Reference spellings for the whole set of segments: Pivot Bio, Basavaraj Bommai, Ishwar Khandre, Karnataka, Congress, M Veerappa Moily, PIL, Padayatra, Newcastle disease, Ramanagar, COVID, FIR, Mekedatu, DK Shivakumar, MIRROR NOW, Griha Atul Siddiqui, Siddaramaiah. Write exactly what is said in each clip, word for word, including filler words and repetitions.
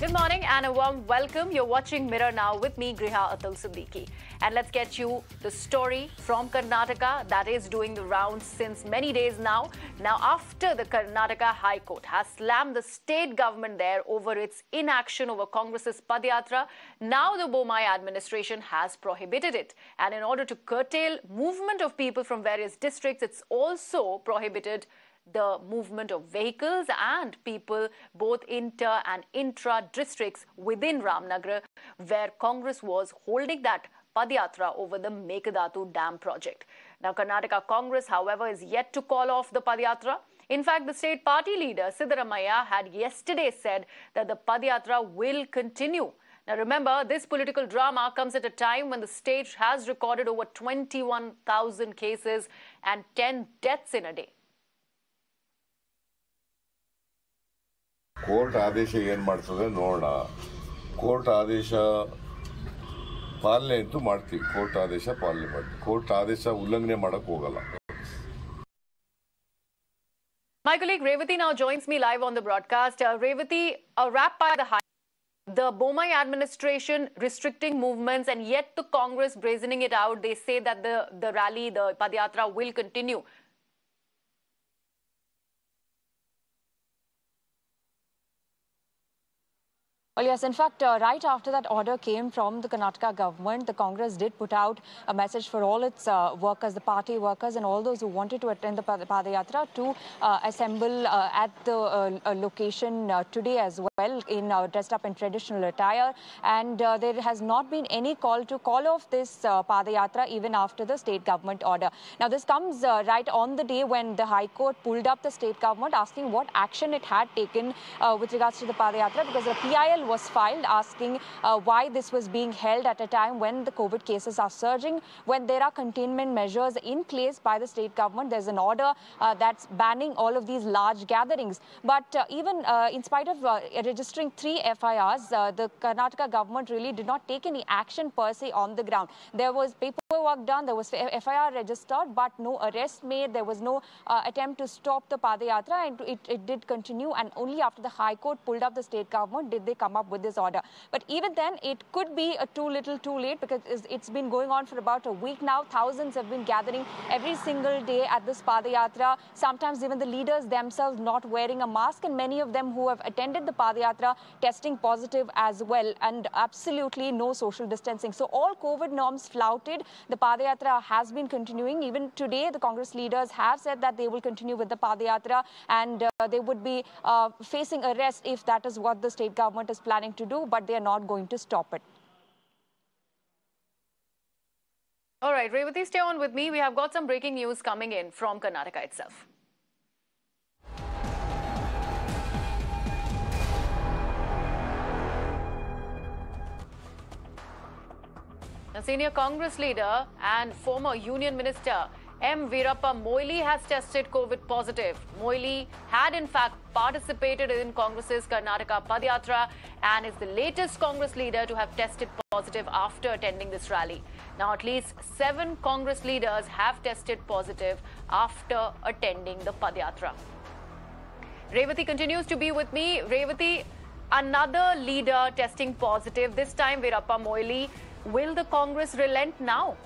Good morning and a warm welcome. You're watching Mirror Now with me, Griha Atul Siddiqui. And let's get you the story from Karnataka that is doing the rounds since many days now. Now, after the Karnataka High Court has slammed the state government there over its inaction over Congress's Padayatra, now the Bommai administration has prohibited it. And in order to curtail movement of people from various districts, it's also prohibited the movement of vehicles and people both inter and intra districts within Ramanagar, where Congress was holding that Padayatra over the Mekedatu dam project. Now, Karnataka Congress, however, is yet to call off the Padayatra. In fact, the state party leader, Siddaramaiah, had yesterday said that the Padayatra will continue. Now, remember, this political drama comes at a time when the state has recorded over twenty-one thousand cases and ten deaths in a day. Court आदेश ऐन नोड़ court आदेश पालने अंतूती court आदेश पालने court आदेश उल्लंघने होगल My colleague Revati now joins me live on the broadcast. Uh, Revati, a wrap by the high the Bommai administration restricting movements, and yet the Congress brazening it out. They say that the the rally, the Padayatra, will continue. Well, yes, in fact, uh, right after that order came from the Karnataka government, the Congress did put out a message for all its uh, workers, the party workers and all those who wanted to attend the Padayatra to uh, assemble uh, at the uh, location uh, today as well, in uh, dressed up in traditional attire. And uh, there has not been any call to call off this uh, Padayatra even after the state government order. Now, this comes uh, right on the day when the High Court pulled up the state government asking what action it had taken uh, with regards to the Padayatra, because the P I L was filed asking uh, why this was being held at a time when the COVID cases are surging, when there are containment measures in place by the state government. There's an order uh, that's banning all of these large gatherings. But uh, even uh, in spite of uh, registering three F I Rs, uh, the Karnataka government really did not take any action per se on the ground. There was paperwork done, there was F I R registered, but no arrest made. There was no uh, attempt to stop the Padayatra, and it, it did continue. And only after the High Court pulled up the state government did they come up with this order. But even then, it could be a too little too late, because it's been going on for about a week now. Thousands have been gathering every single day at this Padayatra, sometimes even the leaders themselves not wearing a mask, and many of them who have attended the Padayatra testing positive as well, and absolutely no social distancing. So all COVID norms flouted, the Padayatra has been continuing. Even today, the Congress leaders have said that they will continue with the Padayatra, and uh, they would be uh, facing arrest if that is what the state government is planning to do, but they are not going to stop it. All right, Revati, stay on with me. We have got some breaking news coming in from Karnataka itself. A senior Congress leader and former union minister M Veerappa Moily has tested COVID positive. Moily had in fact participated in Congress's Karnataka Padayatra and is the latest Congress leader to have tested positive after attending this rally. Now, at least seven Congress leaders have tested positive after attending the Padayatra. Revati continues to be with me. Revati, another leader testing positive, this time Veerappa Moily. Will the Congress relent now?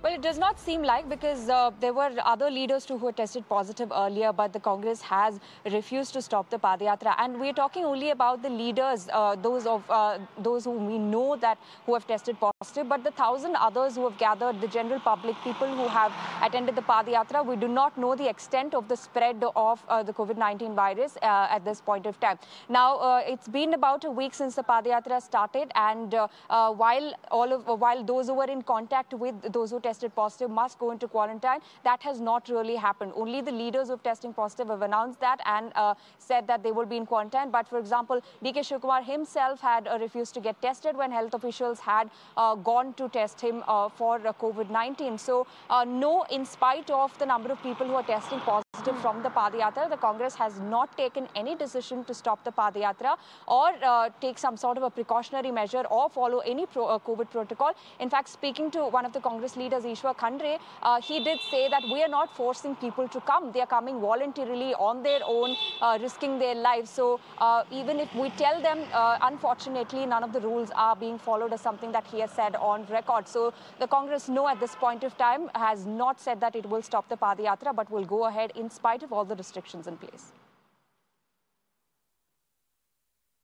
Well, it does not seem like, because uh, there were other leaders too who were tested positive earlier, but the Congress has refused to stop the Padayatra. And we're talking only about the leaders, uh, those of uh, those who we know that who have tested positive, but the thousand others who have gathered, the general public, people who have attended the Padayatra, we do not know the extent of the spread of uh, the COVID nineteen virus uh, at this point of time. Now, uh, it's been about a week since the Padayatra started, and uh, uh, while all of uh, while those who were in contact with those who tested positive must go into quarantine, that has not really happened. Only the leaders of testing positive have announced that and uh, said that they will be in quarantine. But for example, D K Shivakumar himself had uh, refused to get tested when health officials had uh, gone to test him uh, for uh, COVID nineteen. So uh, no, in spite of the number of people who are testing positive, from the Padayatra. The Congress has not taken any decision to stop the Padayatra or uh, take some sort of a precautionary measure or follow any pro uh, COVID protocol. In fact, speaking to one of the Congress leaders, Ishwar Khandre, uh, he did say that we are not forcing people to come. They are coming voluntarily on their own, uh, risking their lives. So uh, even if we tell them, uh, unfortunately, none of the rules are being followed, or something that he has said on record. So the Congress, no, at this point of time, has not said that it will stop the Padayatra, but will go ahead in spite of all the restrictions in place.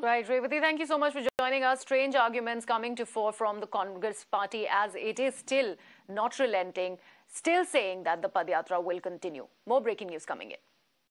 Right, Revati, thank you so much for joining us. Strange arguments coming to fore from the Congress party as it is still not relenting, still saying that the Padayatra will continue. More breaking news coming in.